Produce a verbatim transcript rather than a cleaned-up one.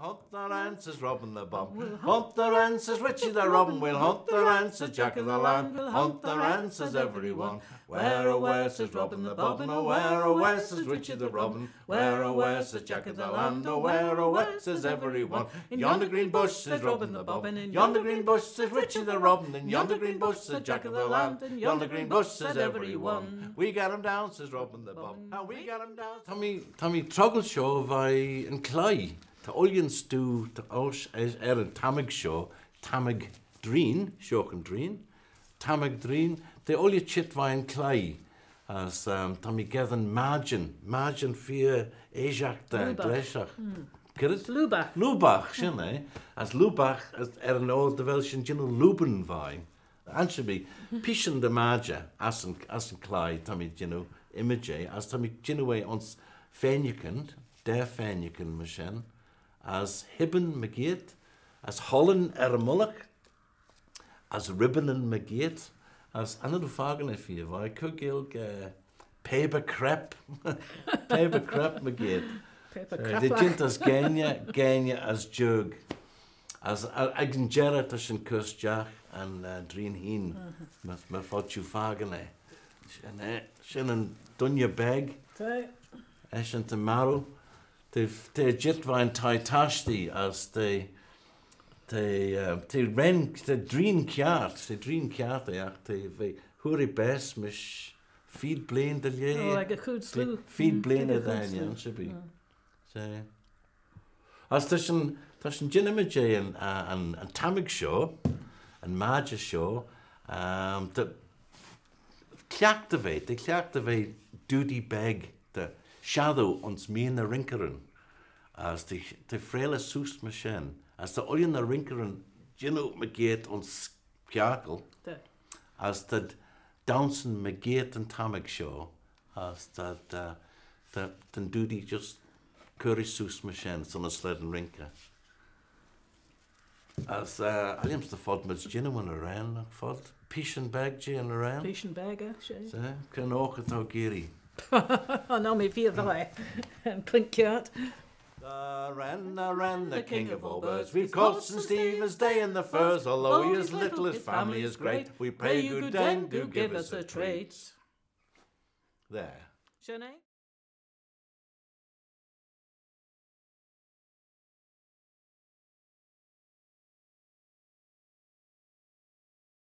hunt the rances, Robin the bum. We'll hunt the rances, Richie the rum. We'll hunt the rances, Jack of the lamb. We'll hunt the rances, everyone. Where away says Robin the bobbin, oh where away says Richie the robin. Where away says Jack of the land, oh where away says everyone. In yonder green bush says Robin the bobbin, in yonder green bush says Richie the robin, in yonder green bush says Jack of the land, in yonder green bush says everyone. We got him down says Robin the bobbin, and we got him down. Tommy, Tommy, trouble show by and Cly. The Ollian stew to us is er an Tamig show, Tamig Dreen, Shokin Dreen, Tamig Dreen, the Ollian Chitvine Cly, as Tommy Gethin Margin, Margin for Ejak the Gleshach. Get it? Lubach. Lubach, shouldn't as Lubach as er an old the Welsh and General Lubenvine. And should be Pishin the Marja, as an as an Cly, Tommy Gino, Image, as Tommy Ginaway ons Fenukend, der Fenukend Machine. As Hibben Magate, as Holland Ermulloch, as Ribbenen Magate, as another Fagan if you were, I could get a paper crap, paper crap Magate. Paper crap. The gent as Genya, Genya as Jug, as Agnjera tussen Kirstjach and Dreenheen, with my fortune Fagan. Shannon Dunya Beg, Ashen Tomorrow. The the Jitvine Tai Tashti as the the the Ren the Dream Kiat the Dream Kiat the active Huri Bess Mish Feed Blaine the Yay like a good slew Feed Blaine of the Yan should be so as Tushin Tushin Jinimajay and and and Tamig Show and Maja Show um the Clactivate the Clactivate Duty Beg the Shadow ons mean the rinkeren, as the the fraile soest machine, as the olien the rinkeren, Gino Magate ons kjakel, as the Downson Magate and Tamig show, as that uh, the the duty just curry soest machine, son a sled and rinker. As uh, Aliams the fod met Gino and Iran like fod, Pishin Baggy and Iran. Pishin Bagger, she. So can ook het ook giri. Oh no, me fear thy and pink cat. The wren, the wren, the, the king, king of all birds. We've caught Saint Stephen's Day in the furs. Although he is little, his family is great. We pray you, then, do give us a treat. There.